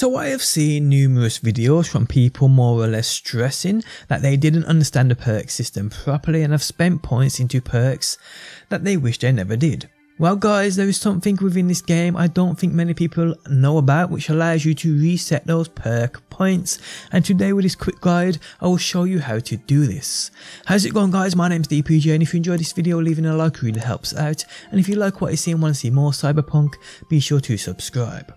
So I have seen numerous videos from people more or less stressing that they didn't understand the perk system properly and have spent points into perks that they wish they never did. Well guys, there is something within this game I don't think many people know about which allows you to reset those perk points, and today with this quick guide I will show you how to do this. How's it going guys, my name's DPJ, and if you enjoyed this video leaving a like really helps out, and if you like what you see and want to see more Cyberpunk, be sure to subscribe.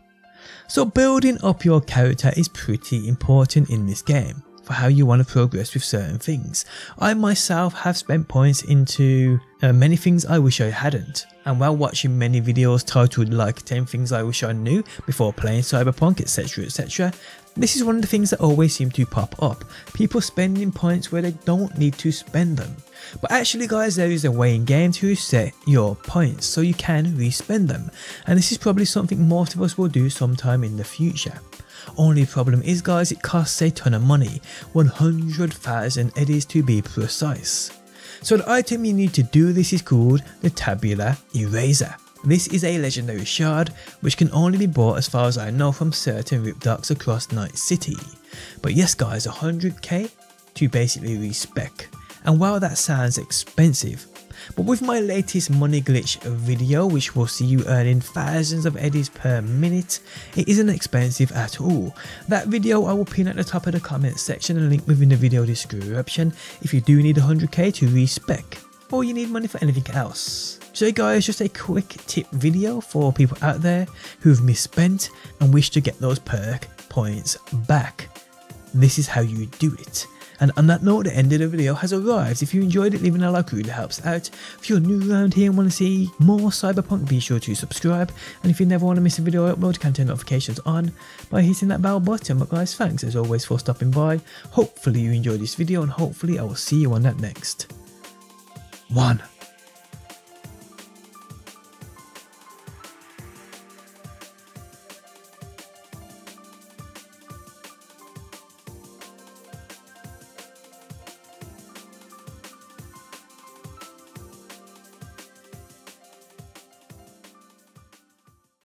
So building up your character is pretty important in this game for how you want to progress with certain things. I myself have spent points into many things I wish I hadn't. And while watching many videos titled like 10 things I wish I knew before playing Cyberpunk, etc, etc, this is one of the things that always seem to pop up, people spending points where they don't need to spend them. But actually guys, there is a way in game to reset your points so you can re-spend them, and this is probably something most of us will do sometime in the future. Only problem is guys, it costs a ton of money, 100,000 eddies to be precise. So the item you need to do this is called the Tabula Eraser. This is a legendary shard which can only be bought as far as I know from certain ripdocks across Night City. But yes guys, 100k to basically respec. And while that sounds expensive, but with my latest money glitch video which will see you earning thousands of eddies per minute, it isn't expensive at all. That video I will pin at the top of the comment section and link within the video description if you do need 100k to respec or you need money for anything else. So guys, just a quick tip video for people out there who've misspent and wish to get those perk points back. This is how you do it. And on that note, the end of the video has arrived. If you enjoyed it, leaving a like really helps out. If you're new around here and want to see more Cyberpunk, be sure to subscribe. And if you never want to miss a video I upload, you can turn notifications on by hitting that bell button. But guys, thanks as always for stopping by. Hopefully you enjoyed this video and hopefully I will see you on that next one.